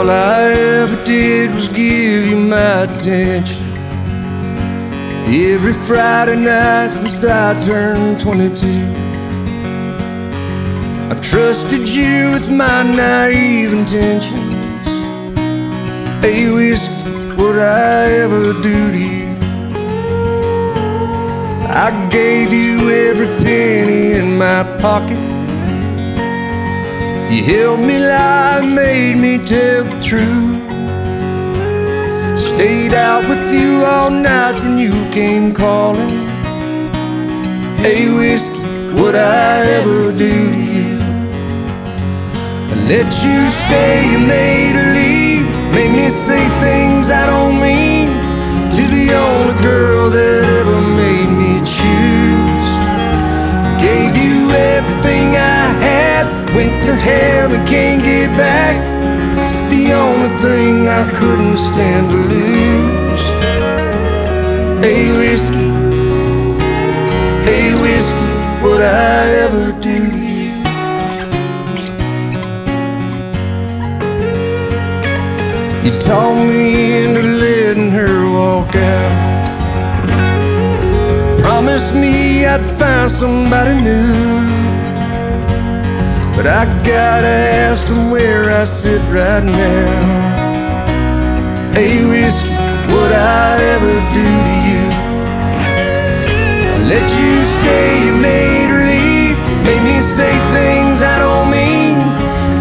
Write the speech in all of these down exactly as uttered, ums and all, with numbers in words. All I ever did was give you my attention. Every Friday night since I turned twenty-two, I trusted you with my naive intentions. Hey Whiskey, what'd I ever do to you? I gave you every penny in my pocket. You helped me lie, made me tell the truth. Stayed out with you all night when you came calling. Hey Whiskey, what'd I ever do to you? I let you stay, you made her leave, made me say things I don't mean to the only girl that ever made me choose. Gave you everything I had, went to hell and can't get back. The only thing I couldn't stand to lose. Hey Whiskey, hey Whiskey, what'd I ever do to you? You taught me into letting her walk out. Promised me I'd find somebody new, but I gotta ask from where I sit right now. Hey Whiskey, what'd I ever do to you? I let you stay, you made her leave, made me say things I don't mean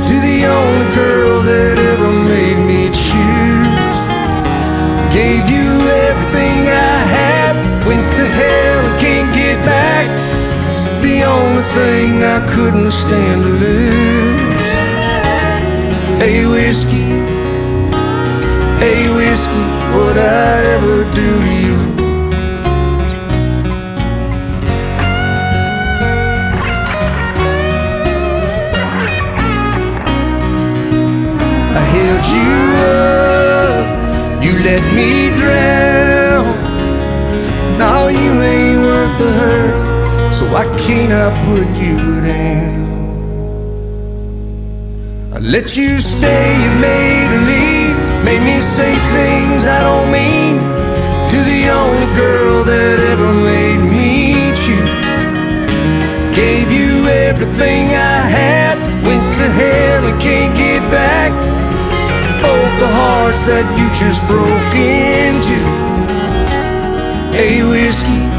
to the only girl that ever made me choose. Gave you everything I had, went to hell and can't get back. The only thing I couldn't stand to lose. Hey Whiskey, hey Whiskey, what'd I ever do to you? I held you up, you let me drown. No, you ain't worth the hurt, so why can't I put you down? I let you stay, you made her leave, made me say things I don't mean to the only girl that ever made me choose. Gave you everything I had, went to hell and can't get back. The hearts that you just broke into. Hey Whiskey,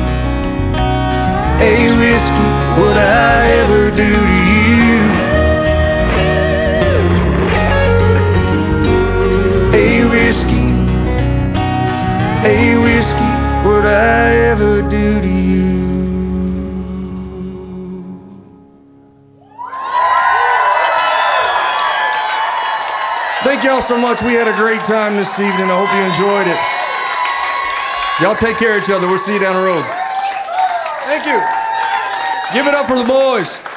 hey Whiskey, what'd I ever do to you? Hey Whiskey, hey Whiskey, what'd I ever do to you? Thank y'all so much. We had a great time this evening. I hope you enjoyed it. Y'all take care of each other. We'll see you down the road. Thank you. Give it up for the boys.